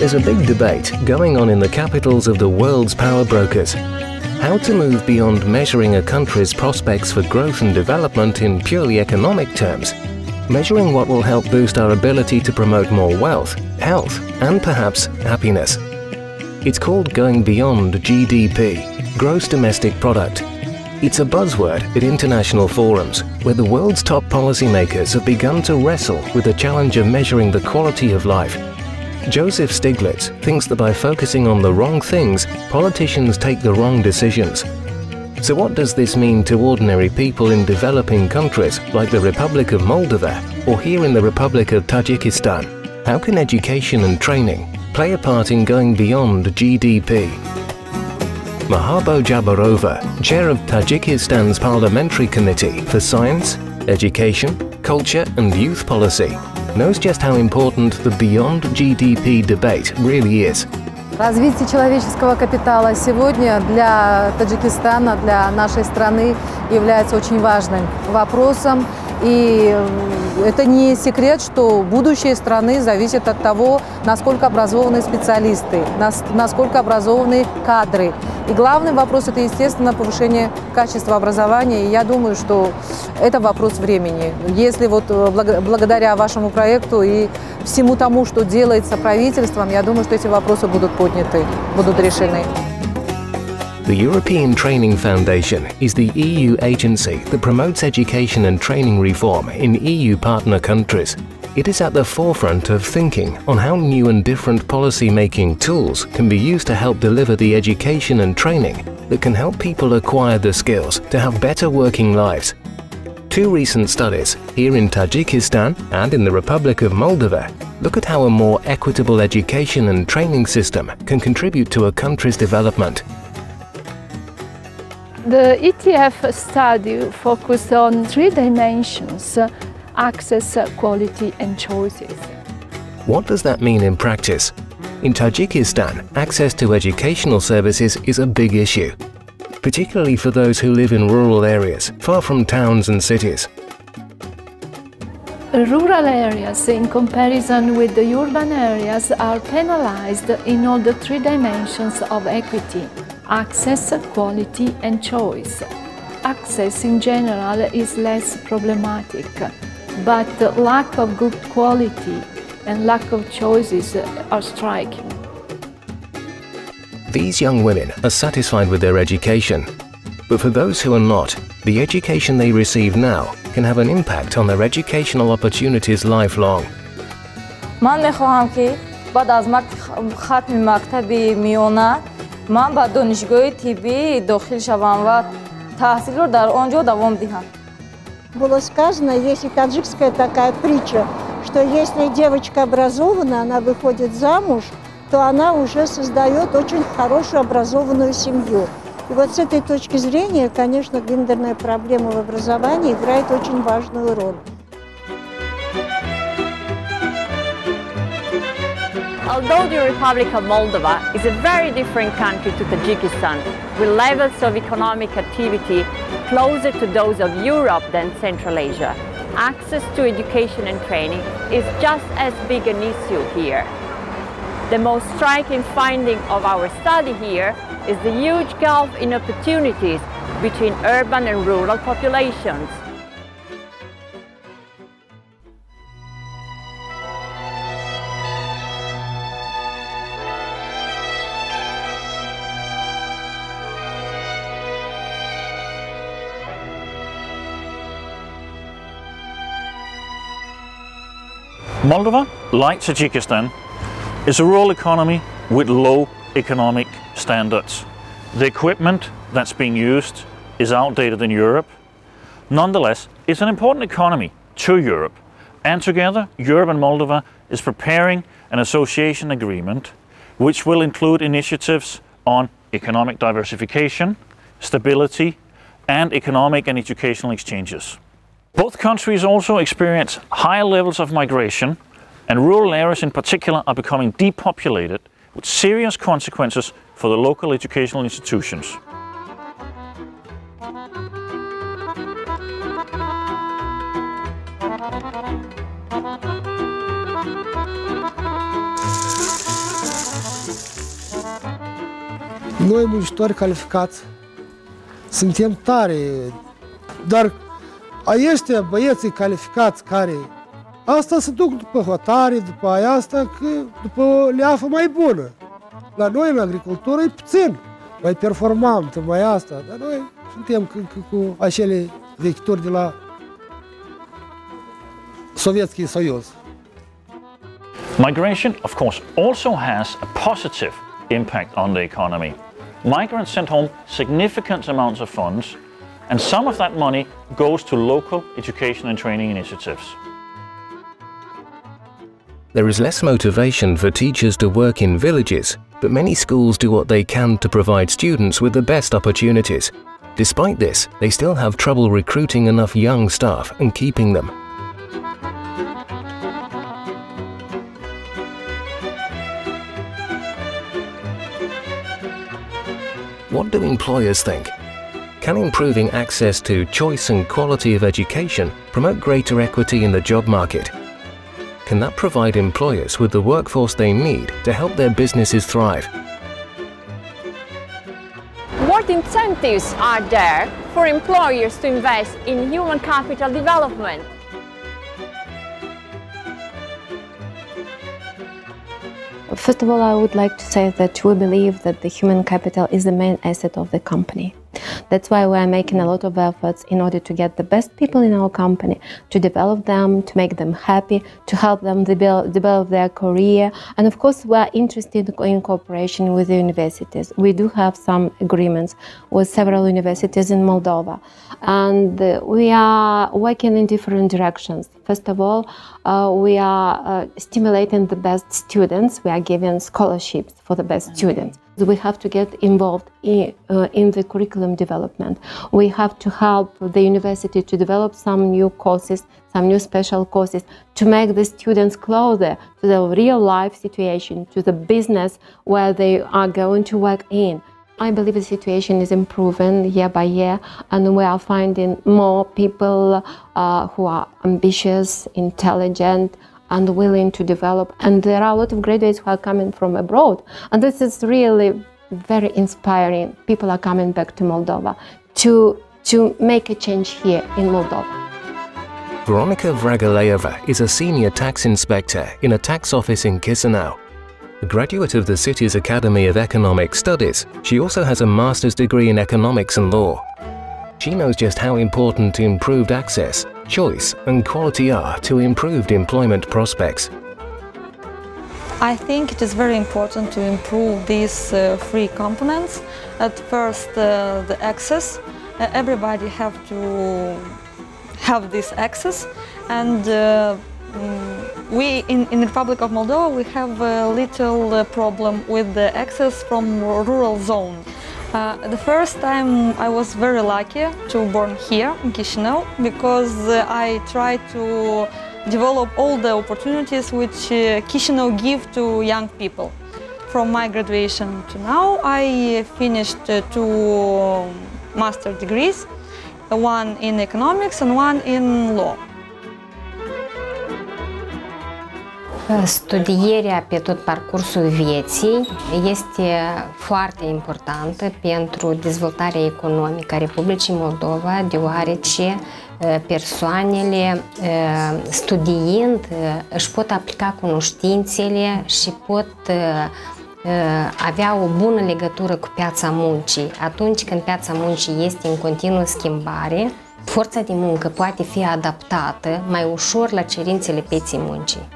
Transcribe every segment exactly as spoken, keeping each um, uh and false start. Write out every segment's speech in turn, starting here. There's a big debate going on in the capitals of the world's power brokers. How to move beyond measuring a country's prospects for growth and development in purely economic terms, measuring what will help boost our ability to promote more wealth, health, and perhaps happiness. It's called going beyond G D P, gross domestic product. It's a buzzword at international forums, where the world's top policymakers have begun to wrestle with the challenge of measuring the quality of life. Joseph Stiglitz thinks that by focusing on the wrong things, politicians take the wrong decisions. So what does this mean to ordinary people in developing countries like the Republic of Moldova or here in the Republic of Tajikistan? How can education and training play a part in going beyond G D P? Mahabou Jabarova, chair of Tajikistan's Parliamentary Committee for Science, Education, Culture and Youth Policy, knows just how important the beyond G D P debate really is. Развитие человеческого капитала сегодня для Таджикистана, для нашей страны является очень важным вопросом. И это не секрет, что будущее страны зависит от того, насколько образованы специалисты, насколько образованы кадры. И главный вопрос – это, естественно, повышение качества образования. И я думаю, что это вопрос времени. Если вот благодаря вашему проекту и всему тому, что делается правительством, я думаю, что эти вопросы будут подняты, будут решены. The European Training Foundation is the E U agency that promotes education and training reform in E U partner countries. It is at the forefront of thinking on how new and different policy-making tools can be used to help deliver the education and training that can help people acquire the skills to have better working lives. Two recent studies, here in Tajikistan and in the Republic of Moldova, look at how a more equitable education and training system can contribute to a country's development. The E T F study focused on three dimensions: access, quality and choices. What does that mean in practice? In Tajikistan, access to educational services is a big issue, particularly for those who live in rural areas, far from towns and cities. Rural areas, in comparison with the urban areas, are penalized in all the three dimensions of equity: access, quality and choice. Access in general is less problematic, but the lack of good quality and lack of choices are striking. These young women are satisfied with their education, but for those who are not, the education they receive now can have an impact on their educational opportunities lifelong. من با دانشگاه تیبی داخل شوم و تحصیل رو در آنجا دوام دهم. Было сказано, есть и таджикская такая притча, что если девочка образована, она выходит замуж, то она уже создает очень хорошую образованную семью. И вот с этой точки зрения, конечно, гендерная проблема в образовании играет очень важную роль. Although the Republic of Moldova is a very different country to Tajikistan, with levels of economic activity closer to those of Europe than Central Asia, access to education and training is just as big an issue here. The most striking finding of our study here is the huge gulf in opportunities between urban and rural populations. Moldova, like Tajikistan, is a rural economy with low economic standards. The equipment that's being used is outdated in Europe. Nonetheless, it's an important economy to Europe, and together Europe and Moldova is preparing an association agreement which will include initiatives on economic diversification, stability, and economic and educational exchanges. Both countries also experience high levels of migration, and rural areas in particular are becoming depopulated, with serious consequences for the local educational institutions. Noi, muncitori calificați, suntem tare, dar aceștia, băieții calificați care asta se duc după hotare, după aia asta, că după o leafă mai bună. La noi, în agricultură, e puțin. Mai performantă, mai asta, dar noi suntem cu, cu, cu acele vechituri de la Sovietski Soyuz. Migration, of course, also has a positive impact on the economy. Migrants send home significant amounts of funds, and some of that money goes to local education and training initiatives. There is less motivation for teachers to work in villages, but many schools do what they can to provide students with the best opportunities. Despite this, they still have trouble recruiting enough young staff and keeping them. What do employers think? Can improving access to choice and quality of education promote greater equity in the job market? Can that provide employers with the workforce they need to help their businesses thrive? What incentives are there for employers to invest in human capital development? First of all, I would like to say that we believe that the human capital is the main asset of the company. That's why we are making a lot of efforts in order to get the best people in our company, to develop them, to make them happy, to help them develop, develop their career. And of course, we are interested in cooperation with the universities. We do have some agreements with several universities in Moldova. And we are working in different directions. First of all, uh, we are uh, stimulating the best students. We are giving scholarships for the best students. We have to get involved in, uh, in the curriculum development. We have to help the university to develop some new courses, some new special courses, to make the students closer to the real-life situation, to the business where they are going to work in. I believe the situation is improving year by year, and we are finding more people uh, who are ambitious, intelligent, and willing to develop. And there are a lot of graduates who are coming from abroad. And this is really very inspiring. People are coming back to Moldova to, to make a change here in Moldova. Veronika Vragaleva is a senior tax inspector in a tax office in Chisinau. A graduate of the city's Academy of Economic Studies, she also has a master's degree in economics and law. She knows just how important improved access, choice and quality are to improved employment prospects. I think it is very important to improve these uh, three components. At first, uh, the access. Uh, everybody have to have this access, and uh, we in, in the Republic of Moldova we have a little uh, problem with the access from rural zone. Uh, the first time I was very lucky to born here in Chisinau, because uh, I tried to develop all the opportunities which uh, Chisinau give to young people. From my graduation to now, I finished uh, two master degrees, one in economics and one in law. Studierea pe tot parcursul vieții este foarte importantă pentru dezvoltarea economică a Republicii Moldova, deoarece persoanele studiind își pot aplica cunoștințele și pot avea o bună legătură cu piața muncii. Atunci când piața muncii este în continuă schimbare, forța de muncă poate fi adaptată mai ușor la cerințele pieței muncii.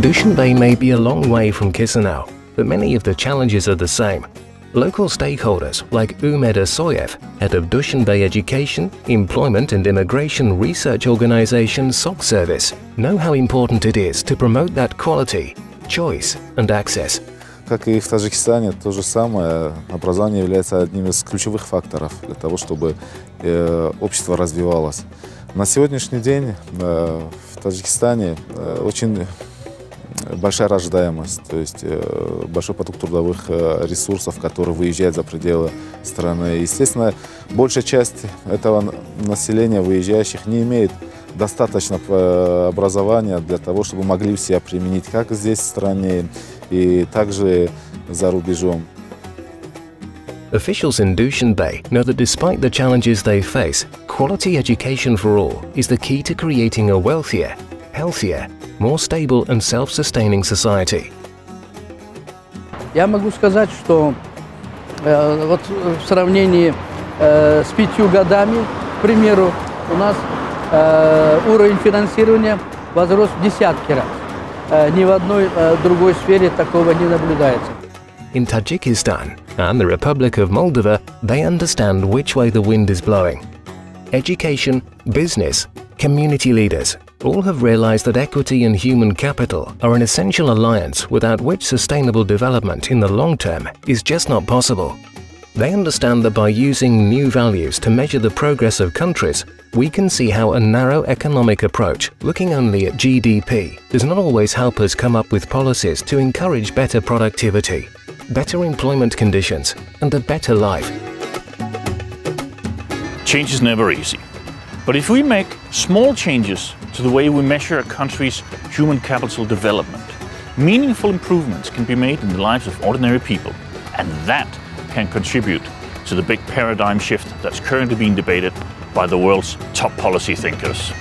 Dushanbe may be a long way from Chisinau, but many of the challenges are the same. Local stakeholders like Umeda Soyev, head of Dushanbe Education, Employment and Immigration Research Organization S O C Service, know how important it is to promote that quality, choice and access. Как и в Таджикистане, то же самое. Образование является одним из ключевых факторов для того, чтобы э, общество развивалось. На сегодняшний день э, в Таджикистане э, очень большая рождаемость, то есть большой поток трудовых ресурсов, которые выезжают за пределы страны. Естественно, большая часть этого населения, выезжающих, не имеет достаточно образования для того, чтобы могли себя применить как здесь в стране и также за рубежом. Officials in Dushanbe know that despite the challenges they face, quality education for all is the key to creating a wealthier, healthier, more stable and self-sustaining society. Я могу сказать, что э, вот в сравнении э, с пятью годами, к примеру, у нас э, уровень финансирования возрос в десятки раз. Э, ни в одной э, другой сфере такого не наблюдается. In Tajikistan and the Republic of Moldova, they understand which way the wind is blowing. Education, business, community leaders all have realized that equity and human capital are an essential alliance without which sustainable development in the long term is just not possible. They understand that by using new values to measure the progress of countries, we can see how a narrow economic approach, looking only at G D P, does not always help us come up with policies to encourage better productivity, better employment conditions, and a better life. Change is never easy. But if we make small changes to the way we measure a country's human capital development, meaningful improvements can be made in the lives of ordinary people, and that can contribute to the big paradigm shift that's currently being debated by the world's top policy thinkers.